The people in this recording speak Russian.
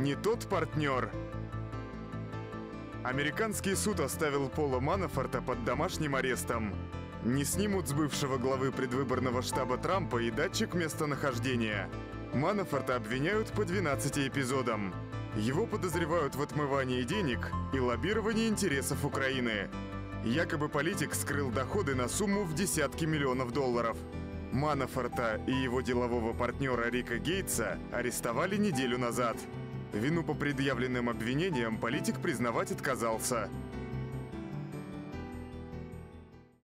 Не тот партнер. Американский суд оставил Пола Манафорта под домашним арестом. Не снимут с бывшего главы предвыборного штаба Трампа и датчик местонахождения. Манафорта обвиняют по 12 эпизодам. Его подозревают в отмывании денег и лоббировании интересов Украины. Якобы политик скрыл доходы на сумму в десятки миллионов долларов. Манафорта и его делового партнера Рика Гейтса арестовали неделю назад. Вину по предъявленным обвинениям политик признавать отказался.